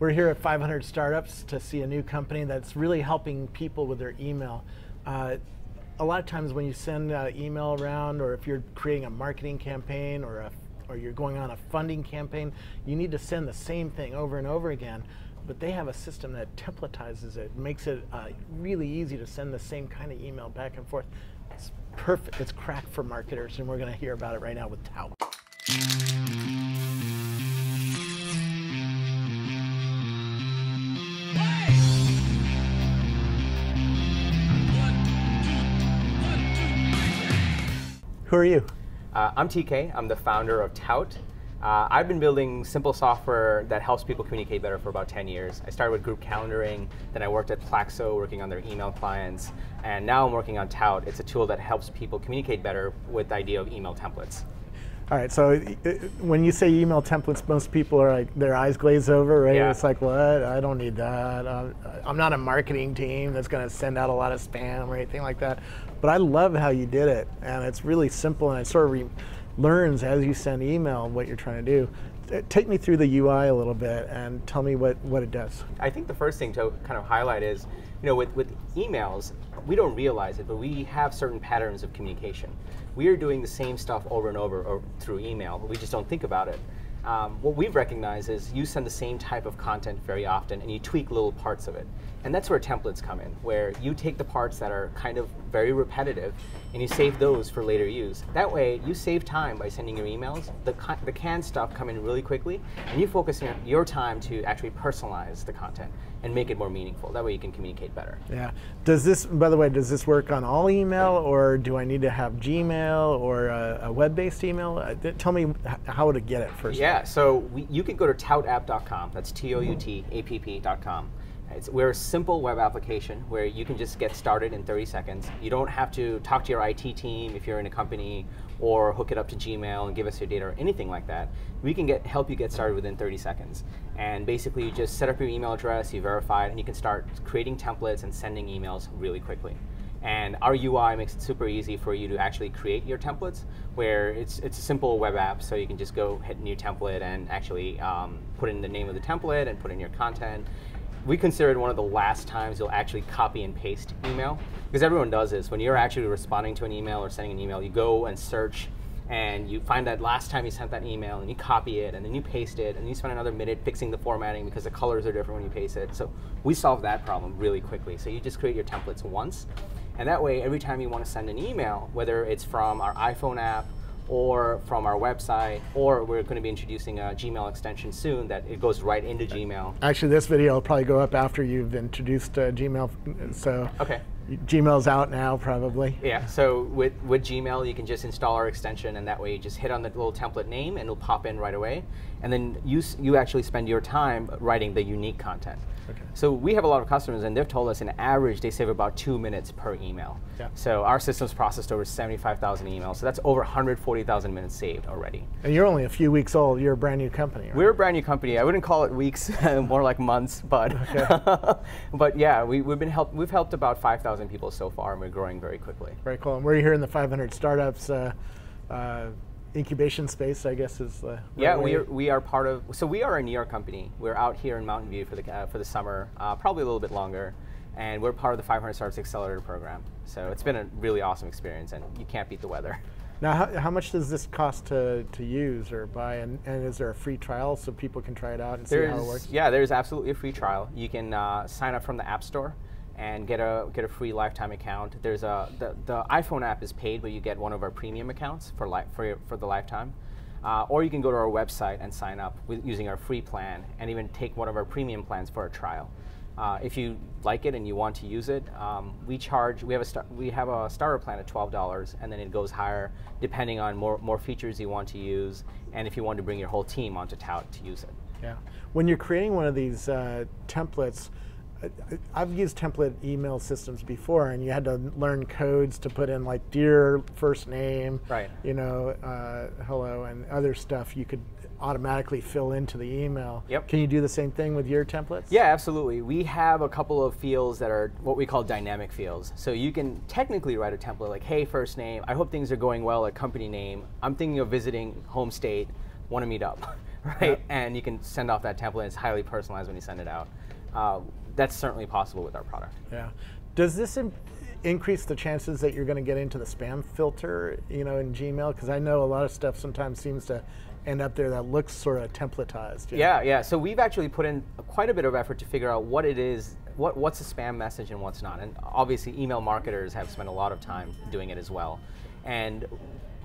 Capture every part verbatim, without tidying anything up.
We're here at five hundred Startups to see a new company that's really helping people with their email. Uh, a lot of times when you send an email around, or if you're creating a marketing campaign or, a, or you're going on a funding campaign, you need to send the same thing over and over again. But they have a system that templatizes it, makes it uh, really easy to send the same kind of email back and forth. It's perfect. It's cracked for marketers, and we're going to hear about it right now with Tao. Who are you? Uh, I'm T K. I'm the founder of Tout. Uh, I've been building simple software that helps people communicate better for about ten years. I started with group calendaring, then I worked at Plaxo working on their email clients, and now I'm working on Tout. It's a tool that helps people communicate better with the idea of email templates. All right, so it, when you say email templates, most people are like, their eyes glaze over, right? Yeah. It's like, what? I don't need that. I'm, I'm not a marketing team that's going to send out a lot of spam or anything like that. But I love how you did it, and it's really simple, and it sort of re learns as you send email what you're trying to do. Take me through the U I a little bit and tell me what, what it does. I think the first thing to kind of highlight is, you know, with, with emails, we don't realize it, but we have certain patterns of communication. We are doing the same stuff over and over or through email, but we just don't think about it. Um, what we've recognized is you send the same type of content very often and you tweak little parts of it. And that's where templates come in, where you take the parts that are kind of very repetitive and you save those for later use. That way, you save time by sending your emails. The, the canned stuff come in really quickly and you focus your, your time to actually personalize the content and make it more meaningful. That way you can communicate better. Yeah. Does this, by the way, does this work on all email, or do I need to have Gmail or a, a web-based email? Uh, tell me how to get it first. Yeah, so we, you can go to tout app dot com. That's T O U T A P P dot com. It's, we're a simple web application where you can just get started in thirty seconds. You don't have to talk to your I T team if you're in a company, or hook it up to Gmail and give us your data or anything like that. We can get help you get started within thirty seconds. And basically you just set up your email address, you verify it, and you can start creating templates and sending emails really quickly. And our U I makes it super easy for you to actually create your templates, where it's, it's a simple web app, so you can just go hit new template and actually um, put in the name of the template and put in your content. We consider it one of the last times you'll actually copy and paste email, because everyone does this. When you're actually responding to an email or sending an email, you go and search and you find that last time you sent that email, and you copy it, and then you paste it, and you spend another minute fixing the formatting because the colors are different when you paste it. So we solve that problem really quickly. So you just create your templates once, and that way every time you want to send an email, whether it's from our iPhone app or from our website, or we're going to be introducing a Gmail extension soon that it goes right into Gmail. Actually, this video will probably go up after you've introduced uh, Gmail, so okay. Gmail's out now probably. Yeah, so with, with Gmail, you can just install our extension, and that way you just hit on the little template name and it'll pop in right away. And then you, you actually spend your time writing the unique content. Okay. So we have a lot of customers, and they've told us on average they save about two minutes per email. Yeah. So our system's processed over seventy-five thousand emails, so that's over one hundred forty thousand minutes saved already. And you're only a few weeks old. You're a brand new company, right? We're a brand new company. I wouldn't call it weeks, more like months, but okay. But yeah, we, we've been help, we've helped about five thousand people so far, and we're growing very quickly. Very cool. And we're here in the five hundred Startups Uh, uh, incubation space, I guess, is the right yeah. We are, we are part of. So we are a New York company. We're out here in Mountain View for the uh, for the summer, uh, probably a little bit longer, and we're part of the five hundred Startups Accelerator program. So it's been a really awesome experience, and you can't beat the weather. Now, how, how much does this cost to to use or buy, and, and is there a free trial so people can try it out and there's, see how it works? Yeah, there's absolutely a free trial. You can uh, sign up from the App Store and get a get a free lifetime account. There's a the, the iPhone app is paid, but you get one of our premium accounts for li for for the lifetime. Uh, or you can go to our website and sign up with, using our free plan, and even take one of our premium plans for a trial. Uh, if you like it and you want to use it, um, we charge. We have a star, we have a starter plan at twelve dollars, and then it goes higher depending on more more features you want to use, and if you want to bring your whole team onto Tout to use it. Yeah. When you're creating one of these uh, templates. I've used template email systems before, and you had to learn codes to put in, like, dear first name, right. you know, uh, hello, and other stuff you could automatically fill into the email. Yep. Can you do the same thing with your templates? Yeah, absolutely. We have a couple of fields that are what we call dynamic fields. So you can technically write a template like, hey, first name, I hope things are going well at company name. I'm thinking of visiting home state, want to meet up. right? Yep. And you can send off that template. And it's highly personalized when you send it out. Uh, that's certainly possible with our product. Yeah. Does this in increase the chances that you're going to get into the spam filter, you know, in Gmail? Because I know a lot of stuff sometimes seems to end up there that looks sort of templatized. Yeah, know? yeah. So we've actually put in quite a bit of effort to figure out what it is, what what's a spam message and what's not. And obviously, email marketers have spent a lot of time doing it as well. And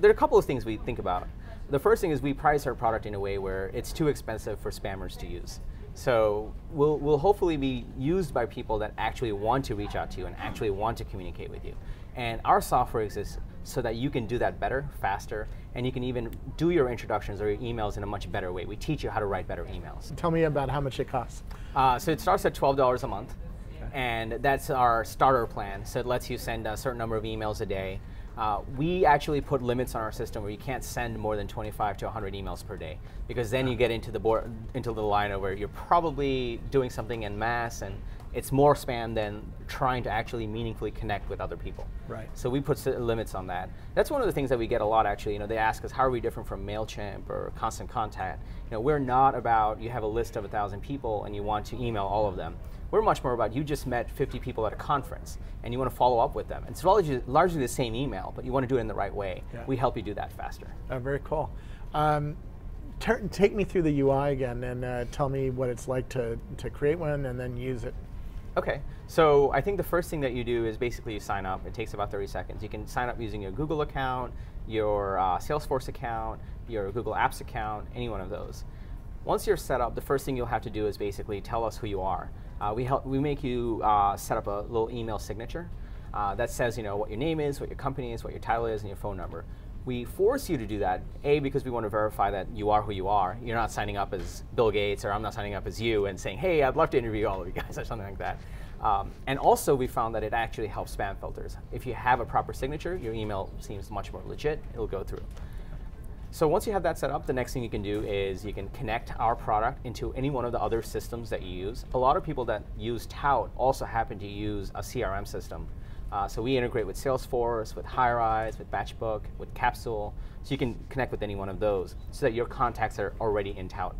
there are a couple of things we think about. The first thing is we price our product in a way where it's too expensive for spammers to use. So we'll, we'll hopefully be used by people that actually want to reach out to you and actually want to communicate with you. And our software exists so that you can do that better, faster, and you can even do your introductions or your emails in a much better way. We teach you how to write better emails. Tell me about how much it costs. Uh, so it starts at twelve dollars a month, okay. And that's our starter plan. So it lets you send a certain number of emails a day. Uh, we actually put limits on our system where you can't send more than twenty-five to one hundred emails per day, because then you get into the board, into the line where you're probably doing something en masse, and it's more spam than trying to actually meaningfully connect with other people. Right. So we put limits on that. That's one of the things that we get a lot, actually. You know, they ask us, how are we different from MailChimp or Constant Contact? You know, we're not about you have a list of a thousand people and you want to email all of them. We're much more about you just met fifty people at a conference and you want to follow up with them. It's largely, largely the same email, but you want to do it in the right way. Yeah. We help you do that faster. Uh, very cool. Um, take me through the U I again and uh, tell me what it's like to, to create one and then use it. Okay, so I think the first thing that you do is basically you sign up. It takes about thirty seconds. You can sign up using your Google account, your uh, Salesforce account, your Google Apps account, any one of those. Once you're set up, the first thing you'll have to do is basically tell us who you are. Uh, we help. We make you uh, set up a little email signature uh, that says, you know, what your name is, what your company is, what your title is, and your phone number. We force you to do that, A, because we want to verify that you are who you are. You're not signing up as Bill Gates, or I'm not signing up as you, and saying, hey, I'd love to interview all of you guys, or something like that. Um, and also, we found that it actually helps spam filters. If you have a proper signature, your email seems much more legit. It'll go through. So once you have that set up, the next thing you can do is you can connect our product into any one of the other systems that you use. A lot of people that use Tout also happen to use a C R M system. Uh, so we integrate with Salesforce, with Highrise, with BatchBook, with Capsule. So you can connect with any one of those so that your contacts are already in Tout.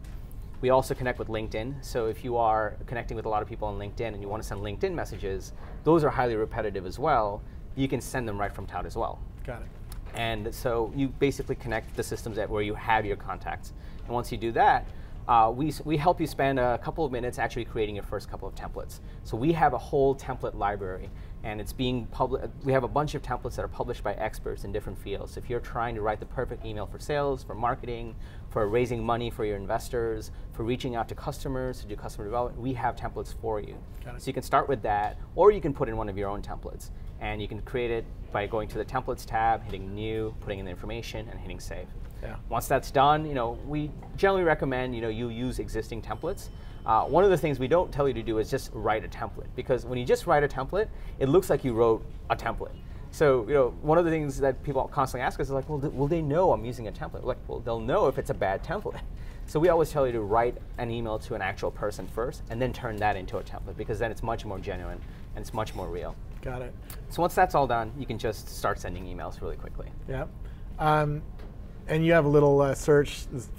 We also connect with LinkedIn. So if you are connecting with a lot of people on LinkedIn and you want to send LinkedIn messages, those are highly repetitive as well. You can send them right from Tout as well. Got it. And so you basically connect the systems that where you have your contacts. And once you do that, Uh, we, we help you spend a couple of minutes actually creating your first couple of templates. So we have a whole template library, and it's being published. We have a bunch of templates that are published by experts in different fields. So if you're trying to write the perfect email for sales, for marketing, for raising money for your investors, for reaching out to customers, to do customer development, we have templates for you. So you can start with that, or you can put in one of your own templates. And you can create it by going to the Templates tab, hitting New, putting in the information, and hitting Save. Yeah. Once that's done, you know, we generally recommend you know you use existing templates. Uh, one of the things we don't tell you to do is just write a template, because when you just write a template, it looks like you wrote a template. So you know, one of the things that people constantly ask us is like, well, th will they know I'm using a template? We're like, well, they'll know if it's a bad template. So we always tell you to write an email to an actual person first, and then turn that into a template, because then it's much more genuine and it's much more real. Got it. So once that's all done, you can just start sending emails really quickly. Yeah. Um, And you have a little uh, search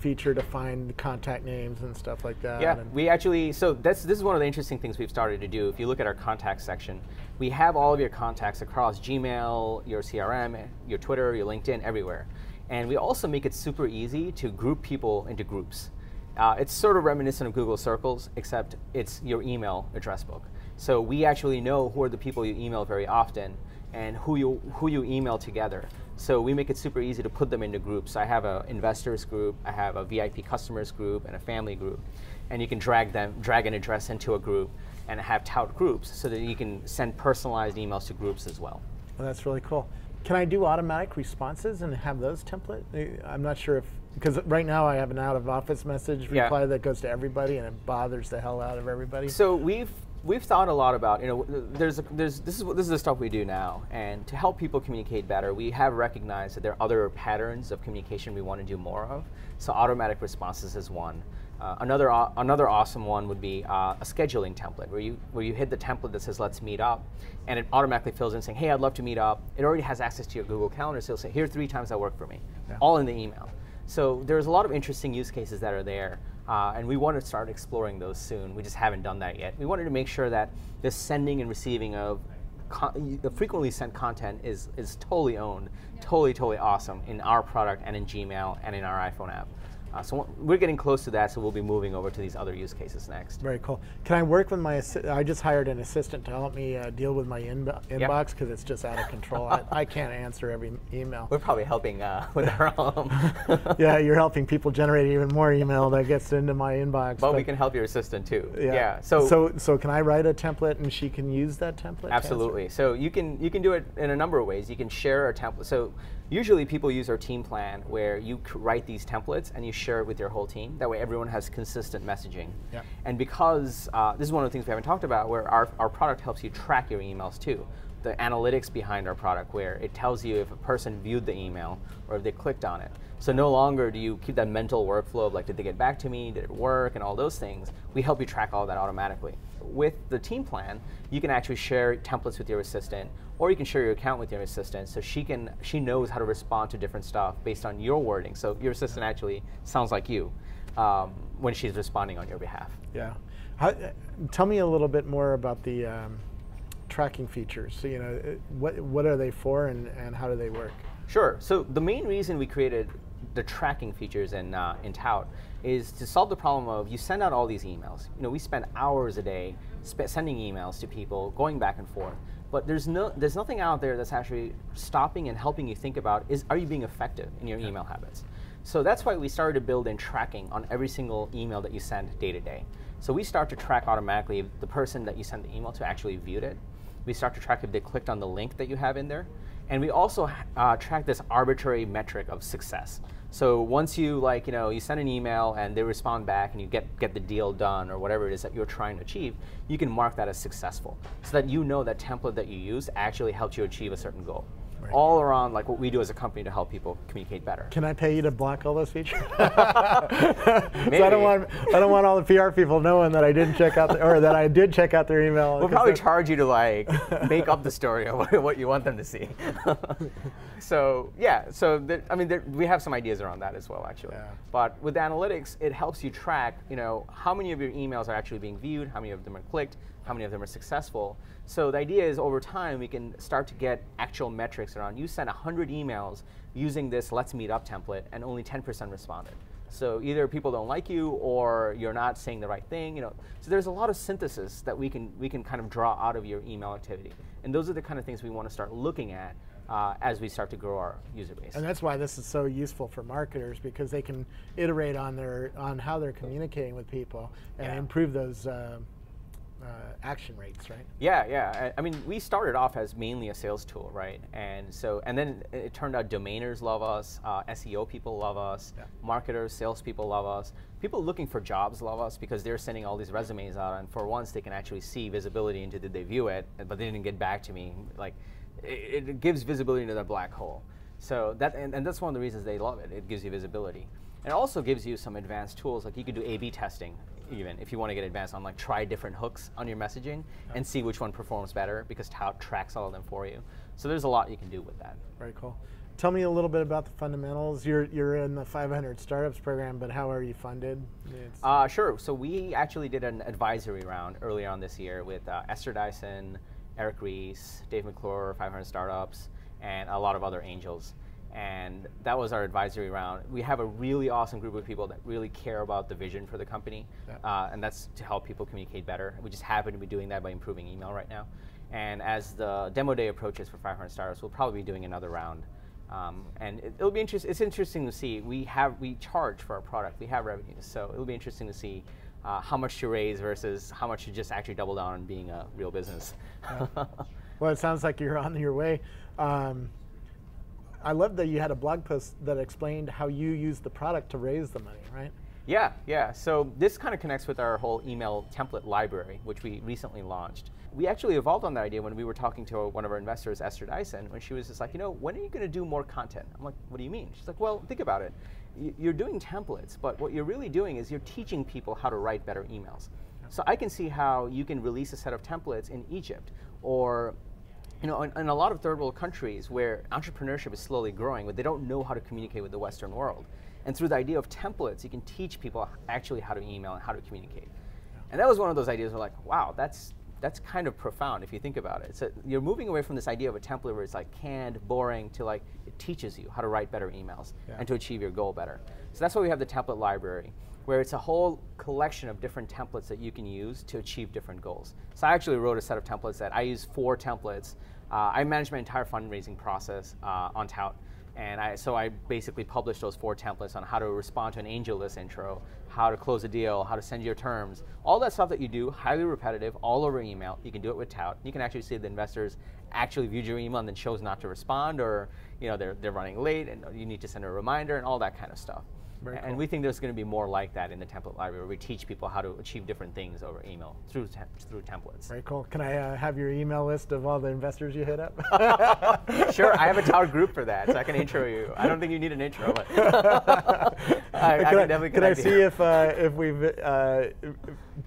feature to find contact names and stuff like that. Yeah, we actually, so that's, this is one of the interesting things we've started to do. If you look at our contacts section, we have all of your contacts across Gmail, your C R M, your Twitter, your LinkedIn, everywhere. And we also make it super easy to group people into groups. Uh, it's sort of reminiscent of Google Circles, except it's your email address book. So we actually know who are the people you email very often and who you, who you email together. So we make it super easy to put them into groups. I have an investors group, I have a V I P customers group, and a family group. And you can drag them, drag an address into a group and have Tout groups so that you can send personalized emails to groups as well. Well, that's really cool. Can I do automatic responses and have those template? I'm not sure if, because right now I have an out of office message reply yeah. that goes to everybody, and it bothers the hell out of everybody. So we've We've thought a lot about, you know, there's, a, there's this is this is the stuff we do now, and to help people communicate better, we have recognized that there are other patterns of communication we want to do more of. So automatic responses is one. Uh, another uh, another awesome one would be uh, a scheduling template, where you where you hit the template that says let's meet up, and it automatically fills in saying hey, I'd love to meet up. It already has access to your Google Calendar, so it'll say here are three times that work for me, yeah. all in the email. So there's a lot of interesting use cases that are there, uh, and we want to start exploring those soon. We just haven't done that yet. We wanted to make sure that the sending and receiving of con the frequently sent content is, is totally owned, yeah. totally, totally awesome in our product and in Gmail and in our iPhone app. Uh, so we're getting close to that, so we'll be moving over to these other use cases next. Very cool. Can I work with my, I just hired an assistant to help me uh, deal with my inbo inbox because yep. it's just out of control. I, I can't answer every email. We're probably helping uh, with our own. Yeah, you're helping people generate even more email that gets into my inbox. Well, but we can help your assistant too. Yeah. yeah. So, so so can I write a template and she can use that template? Absolutely. So you can, you can do it in a number of ways. You can share a template. So usually people use our team plan where you write these templates and you share it with your whole team. That way everyone has consistent messaging. Yeah. And because, uh, this is one of the things we haven't talked about, where our, our product helps you track your emails too. The analytics behind our product where it tells you if a person viewed the email or if they clicked on it. So no longer do you keep that mental workflow of like, did they get back to me, did it work, and all those things. We help you track all that automatically. With the team plan, you can actually share templates with your assistant, or you can share your account with your assistant so she can she knows how to respond to different stuff based on your wording. So your assistant actually sounds like you um, when she's responding on your behalf. Yeah. How, tell me a little bit more about the um, tracking features. So, you know, what, what are they for and, and how do they work? Sure. So the main reason we created the tracking features in, uh, in Tout is to solve the problem of you send out all these emails. You know, we spend hours a day sp sending emails to people, going back and forth. But there's no, there's nothing out there that's actually stopping and helping you think about is are you being effective in your email habits. So that's why we started to build in tracking on every single email that you send day to day. So we start to track automatically if the person that you send the email to actually viewed it. We start to track if they clicked on the link that you have in there. And we also uh, track this arbitrary metric of success. So once you like, you know, you send an email and they respond back and you get, get the deal done or whatever it is that you're trying to achieve, you can mark that as successful so that you know that template that you use actually helped you achieve a certain goal. Right. All around like what we do as a company to help people communicate better. Can I pay you to block all those features? So I don't want I don't want all the P R people knowing that I didn't check out the, or that I did check out their email. We'll probably charge you to like make up the story of what you want them to see. So yeah, so there, I mean there, we have some ideas around that as well actually. Yeah. But with analytics, it helps you track you know how many of your emails are actually being viewed, how many of them are clicked, how many of them are successful. So the idea is over time we can start to get actual metrics around you sent one hundred emails using this Let's Meet Up template and only ten percent responded. So either people don't like you or you're not saying the right thing. You know. So there's a lot of synthesis that we can, we can kind of draw out of your email activity. And those are the kind of things we want to start looking at Uh, as we start to grow our user base. And that's why this is so useful for marketers because they can iterate on their on how they're communicating with people and yeah. improve those uh, uh, action rates, right? Yeah, yeah. I, I mean, we started off as mainly a sales tool, right? And so, and then it turned out domainers love us, uh, S E O people love us, yeah. marketers, salespeople love us. People looking for jobs love us because they're sending all these resumes out, and for once they can actually see visibility into did they view it, but they didn't get back to me, like. It, it gives visibility into the black hole. So that, and, and that's one of the reasons they love it. It gives you visibility. And it also gives you some advanced tools, like you could do A B testing even if you want to get advanced on like try different hooks on your messaging yeah. and see which one performs better because Tout tracks all of them for you. So there's a lot you can do with that. Very cool. Tell me a little bit about the fundamentals. You're, you're in the five hundred Startups program, but how are you funded? Uh, sure, so we actually did an advisory round earlier on this year with uh, Esther Dyson, Eric Ries, Dave McClure, five hundred Startups, and a lot of other angels. And that was our advisory round. We have a really awesome group of people that really care about the vision for the company, yeah. uh, and that's to help people communicate better. We just happen to be doing that by improving email right now. And as the demo day approaches for five hundred Startups, we'll probably be doing another round. Um, and it, it'll be interest, it's interesting to see. We, have, we charge for our product. We have revenues, so it'll be interesting to see Uh, how much to raise versus how much to just actually double down on being a real business. Yeah. Well, it sounds like you're on your way. Um, I love that you had a blog post that explained how you used the product to raise the money, right? Yeah, yeah. So this kind of connects with our whole email template library, which we recently launched. We actually evolved on that idea when we were talking to one of our investors, Esther Dyson, when she was just like, you know, when are you going to do more content? I'm like, what do you mean? She's like, well, think about it. You're doing templates, but what you're really doing is you're teaching people how to write better emails. So I can see how you can release a set of templates in Egypt or you know, in, in a lot of third world countries where entrepreneurship is slowly growing, but they don't know how to communicate with the Western world. And through the idea of templates, you can teach people actually how to email and how to communicate. Yeah. And that was one of those ideas where like, wow, that's that's kind of profound if you think about it. So you're moving away from this idea of a template where it's like canned, boring, to like it teaches you how to write better emails yeah. and to achieve your goal better. So that's why we have the template library, where it's a whole collection of different templates that you can use to achieve different goals. So I actually wrote a set of templates that I use four templates. Uh, I manage my entire fundraising process uh, on Tout. And I, so I basically published those four templates on how to respond to an angel list intro, how to close a deal, how to send your terms, all that stuff that you do, highly repetitive, all over email. You can do it with Tout. You can actually see the investors actually viewed your email and then chose not to respond, or you know, they're, they're running late and you need to send a reminder and all that kind of stuff. Very cool. And we think there's going to be more like that in the template library, where we teach people how to achieve different things over email through te through templates. Very cool. Can I uh, have your email list of all the investors you hit up? Sure, I have a Tout group for that, so I can intro you. I don't think you need an intro, but I, I can, can definitely. Can I see if uh, if we've uh,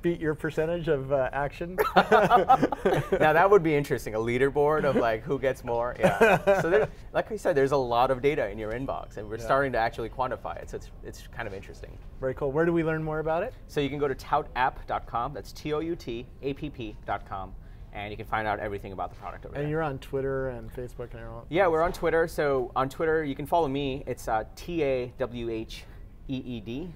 beat your percentage of uh, action? Now that would be interesting—a leaderboard of like who gets more. Yeah. So, like I said, there's a lot of data in your inbox, and we're yeah. starting to actually quantify it. So it's It's kind of interesting. Very cool. Where do we learn more about it? So you can go to tout app dot com. That's T O U T A P P dot com. And you can find out everything about the product over there. And you're on Twitter and Facebook and everything? Yeah, we're on Twitter. So on Twitter, you can follow me. It's uh, T A W H E E D.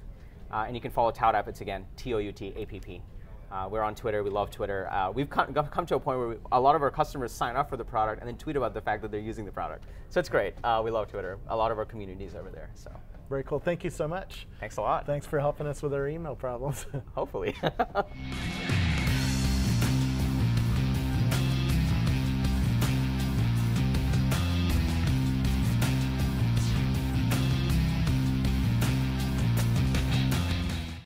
Uh, and you can follow Tout App. It's, again, T O U T A P P. Uh, we're on Twitter. We love Twitter. Uh, we've come, come to a point where we, a lot of our customers sign up for the product and then tweet about the fact that they're using the product. So it's great. Uh, we love Twitter. A lot of our community's over there. So. Very cool. Thank you so much. Thanks a lot. Thanks for helping us with our email problems. Hopefully.